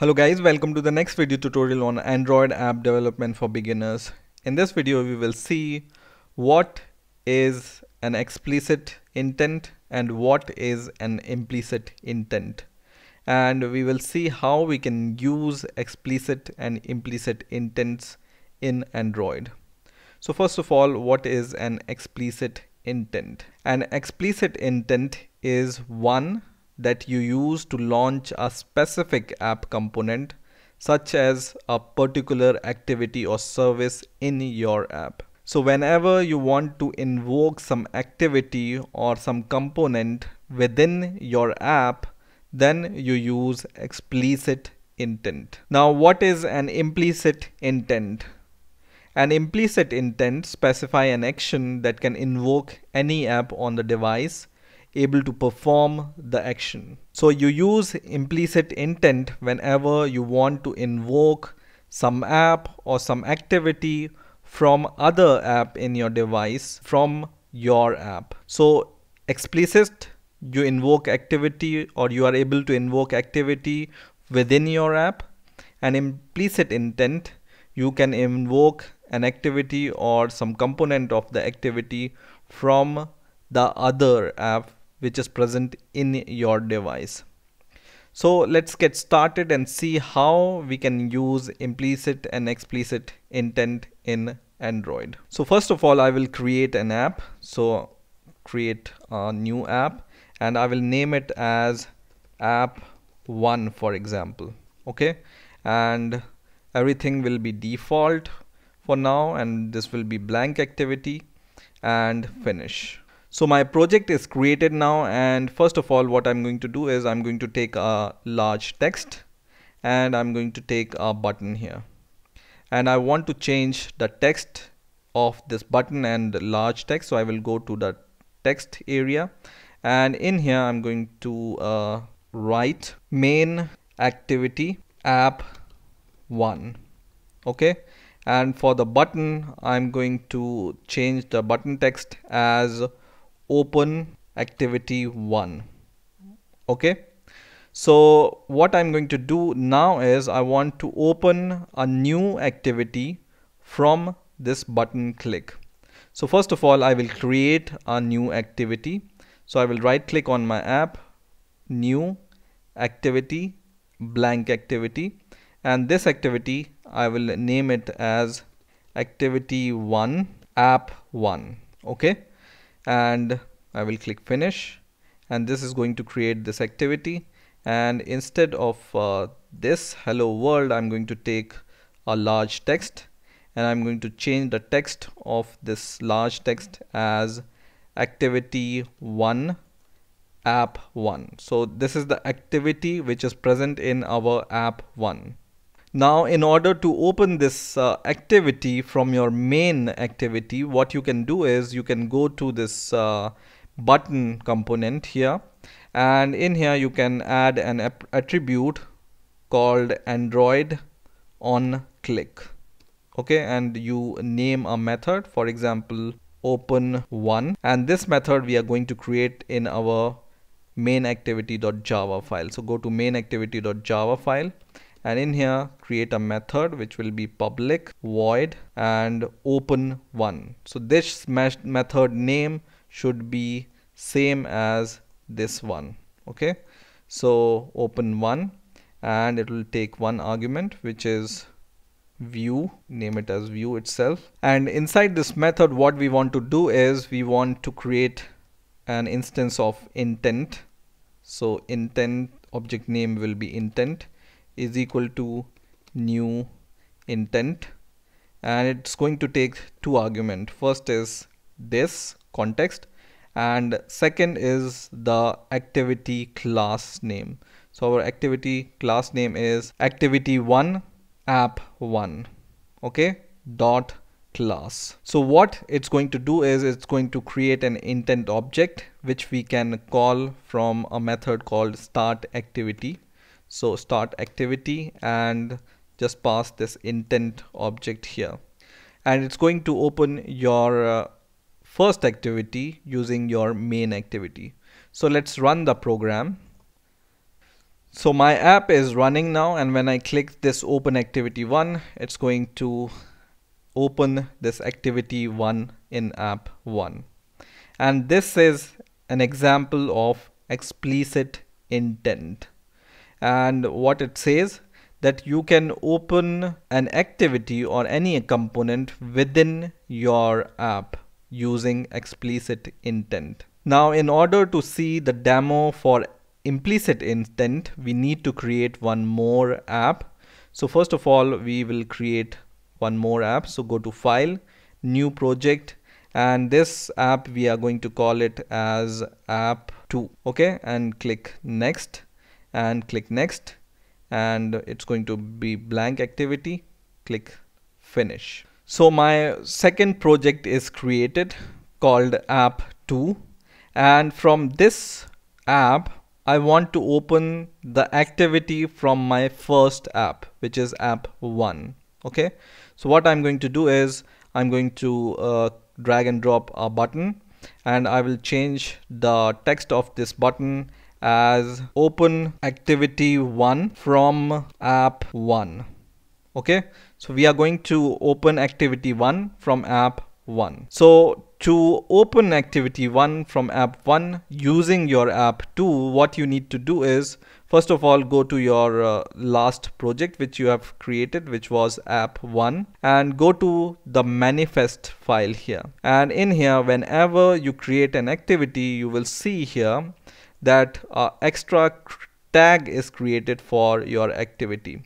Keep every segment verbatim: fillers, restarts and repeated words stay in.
Hello guys, welcome to the next video tutorial on Android app development for beginners. In this video we will see what is an explicit intent and what is an implicit intent, and we will see how we can use explicit and implicit intents in Android. So first of all, what is an explicit intent? An explicit intent is one that you use to launch a specific app component, such as a particular activity or service in your app. So whenever you want to invoke some activity or some component within your app, then you use explicit intent. Now, what is an implicit intent? An implicit intent specifies an action that can invoke any app on the device able to perform the action. So you use implicit intent whenever you want to invoke some app or some activity from other app in your device from your app. So explicit, you invoke activity or you are able to invoke activity within your app, and implicit intent, you can invoke an activity or some component of the activity from the other app which is present in your device. So let's get started and see how we can use implicit and explicit intent in Android. So first of all, I will create an app. So create a new app and I will name it as app one, for example. Okay, and everything will be default for now, and this will be blank activity, and finish. So my project is created now, and first of all what I'm going to do is I'm going to take a large text and I'm going to take a button here, and I want to change the text of this button and large text. So I will go to the text area, and in here I'm going to uh, write main activity app one. Okay, and for the button I'm going to change the button text as open activity one. Okay, so what I'm going to do now is I want to open a new activity from this button click. So first of all I will create a new activity. So I will right click on my app, new activity, blank activity, and this activity I will name it as activity one app one. Okay, and I will click finish, and this is going to create this activity, and instead of uh, this hello world I'm going to take a large text, and I'm going to change the text of this large text as activity one app one. So this is the activity which is present in our app one. Now in order to open this uh, activity from your main activity, what you can do is you can go to this uh, button component here, and in here you can add an attribute called Android on click. Okay, and you name a method, for example open one, and this method we are going to create in our main activity.java file. So go to main activity.java file, and in here create a method which will be public void and open one. So this method name should be same as this one. Okay, so open one, and it will take one argument which is view. Name it as view itself, and inside this method what we want to do is we want to create an instance of intent. So intent object name will be intent is equal to new intent, and it's going to take two arguments. First is this context, and second is the activity class name. So our activity class name is activity one app one. Okay, dot class. So what it's going to do is it's going to create an intent object which we can call from a method called start activity. So start activity, and just pass this intent object here, and it's going to open your uh, first activity using your main activity. So let's run the program. So my app is running now, and when I click this open activity one, it's going to open this activity one in app one. And this is an example of explicit intent. And what it says, that you can open an activity or any component within your app using explicit intent. Now, in order to see the demo for implicit intent, we need to create one more app. So first of all, we will create one more app. So go to File, New Project, and this app we are going to call it as app two. Okay, and click Next and click Next, and it's going to be blank activity. Click Finish. So my second project is created, called app two, and from this app I want to open the activity from my first app, which is app one. Okay, so what I'm going to do is I'm going to uh, drag and drop a button, and I will change the text of this button as open activity one from app one. Okay, so we are going to open activity one from app one. So to open activity one from app one using your app two, what you need to do is, first of all, go to your uh, last project which you have created, which was app one, and go to the manifest file here. And in here, whenever you create an activity, you will see here that uh, extra tag is created for your activity.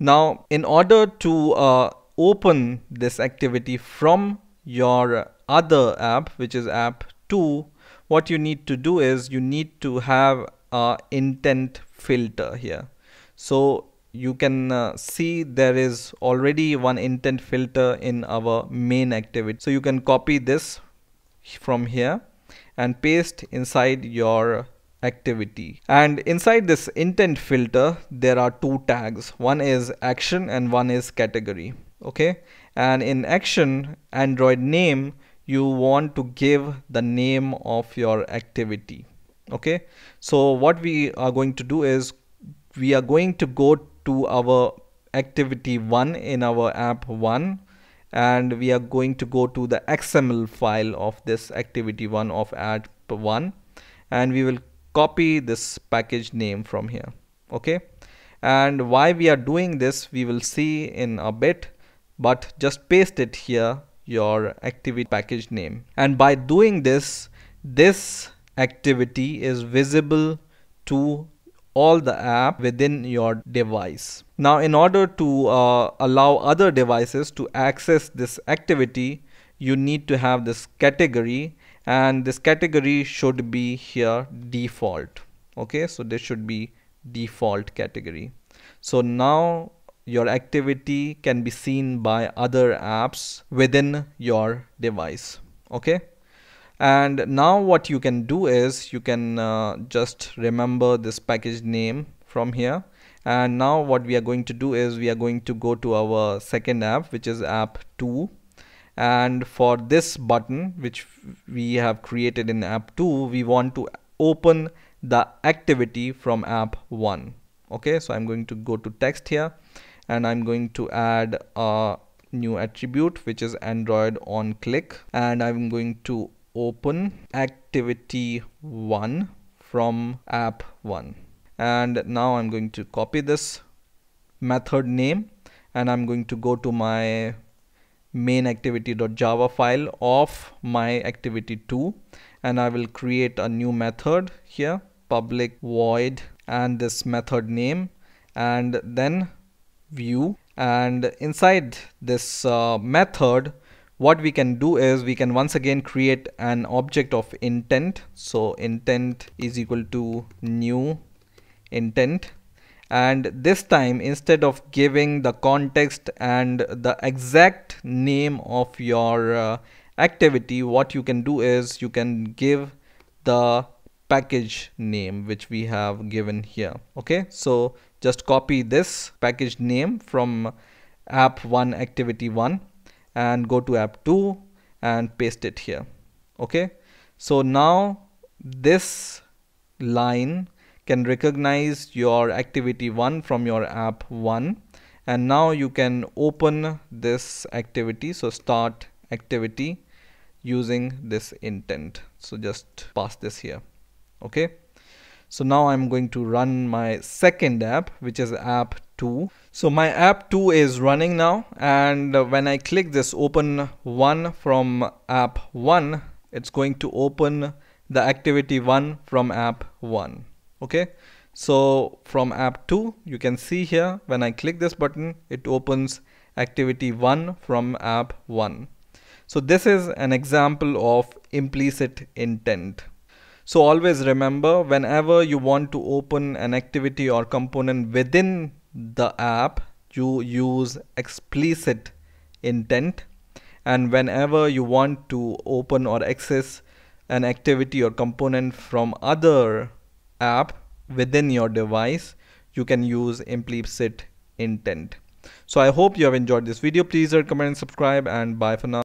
Now, in order to uh, open this activity from your other app, which is app two, what you need to do is you need to have a intent filter here. So you can uh, see there is already one intent filter in our main activity. So you can copy this from here and paste inside your activity. And inside this intent filter, there are two tags. One is action and one is category. Okay, and in action, Android name, you want to give the name of your activity. Okay, so what we are going to do is we are going to go to our activity one in our app one, and we are going to go to the X M L file of this activity one of app one, and we will copy this package name from here. Okay, and why we are doing this we will see in a bit, but just paste it here, your activity package name. And by doing this, this activity is visible to all the app within your device. Now, in order to uh, allow other devices to access this activity, you need to have this category, and this category should be here default. Okay, so this should be default category. So now your activity can be seen by other apps within your device. Okay, and now what you can do is you can uh, just remember this package name from here. And now what we are going to do is we are going to go to our second app, which is app two, and for this button which we have created in app two, we want to open the activity from app one. Okay, so I'm going to go to text here, and I'm going to add a new attribute, which is Android on click, and I'm going to open activity one from app one. And now I'm going to copy this method name, and I'm going to go to my main activity.java file of my activity two, and I will create a new method here, public void, and this method name, and then view. And inside this uh, method, what we can do is we can once again create an object of intent. So intent is equal to new intent, and this time, instead of giving the context and the exact name of your uh, activity, what you can do is you can give the package name which we have given here. Okay, so just copy this package name from app one activity one, and go to app two and paste it here. Okay, so now this line can recognize your activity one from your app one, and now you can open this activity. So start activity using this intent. So just pass this here. Okay. So now I'm going to run my second app, which is app two. So my app two is running now, and when I click this open one from app one, it's going to open the activity one from app one. Okay. So from app two, you can see here, when I click this button, it opens activity one from app one. So this is an example of implicit intent. So always remember, whenever you want to open an activity or component within the app, you use explicit intent, and whenever you want to open or access an activity or component from other app within your device, you can use implicit intent. So I hope you have enjoyed this video. Please like, comment and subscribe, and bye for now.